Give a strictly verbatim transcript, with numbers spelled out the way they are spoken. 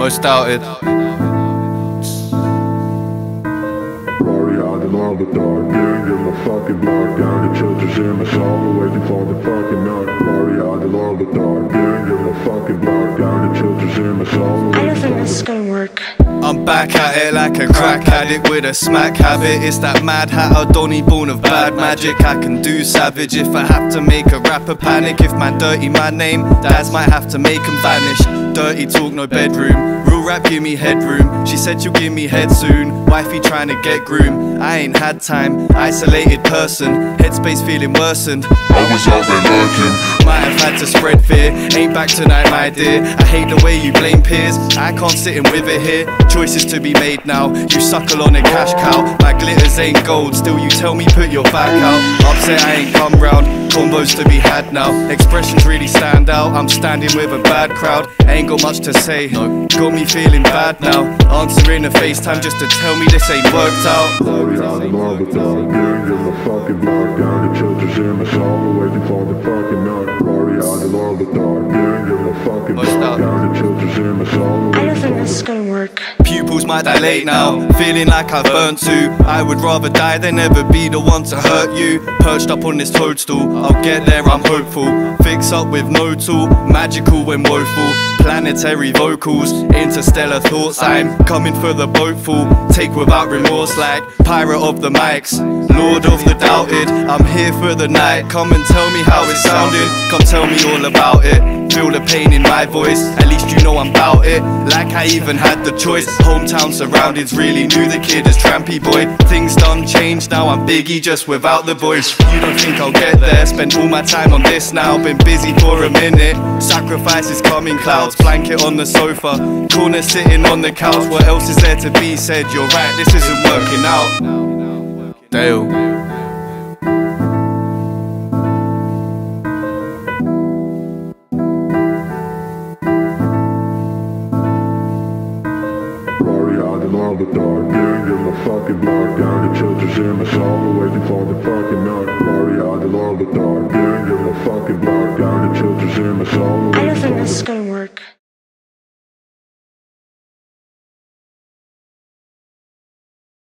most doubted. On the dark, gang in the fucking block, down the churches in the song, waiting for the fucking knock. Glory on the long, the dark, gang in the fucking block, down the churches in the song. I don't think that's gonna work. I'm back at it like a crack addict with a smack habit. It's that mad hatter, Donnie, born of bad magic. I can do savage if I have to make a rapper panic. If man dirty my name, dads might have to make him vanish. Dirty talk, no bedroom. Real rap, give me headroom. She said she'll give me head soon. Wifey trying to get groomed. I ain't had time, isolated person, headspace feeling worsened. Always out there lurking, might have had to spread fear. Ain't back tonight, my dear. I hate the way you blame peers. I can't sit and with it here. Choices to be made now. You suckle on a cash cow. My glitters ain't gold. Still, you tell me put your back out. Upset I ain't come round. Combos to be had now. Expressions really stand out. I'm standing with a bad crowd. Ain't got much to say. Got me feeling bad now. Answering a FaceTime just to tell me this ain't worked out. The long, the dark, gang in the fucking block, down the churches in the song, waiting for the fucking knock. Glory on the long, the dark, gang in the fucking block, down the churches in the song. I don't think this is gonna work. Pupils might dilate now, feeling like I've burned two. I would rather die than ever be the one to hurt you. Perched up on this toadstool, I'll get there, I'm hopeful. Fix up with no tool, magical and woeful. Planetary vocals, interstellar thoughts. I'm coming for the boatful, take without remorse like pirate of the mics, lord of the doubted. I'm here for the night, come and tell me how it sounded. Come tell me all about it, feel the pain in my voice. At least you know I'm about it, like I even had the choice. Hometown surroundings, really knew the kid as Trampy Boy. Things done changed, now I'm Biggie just without the voice. You don't think I'll get there, spend all my time on this now. Been busy for a minute, sacrifices come in clouds. Blanket on the sofa, corner sitting on the couch. What else is there to be said? You're right, this isn't working out. Dale. The dark, gang in the fucking block, down the churches in the song, waiting for the fucking knock. Glory on the long, the dark, gang in the fucking block, down the churches in the song.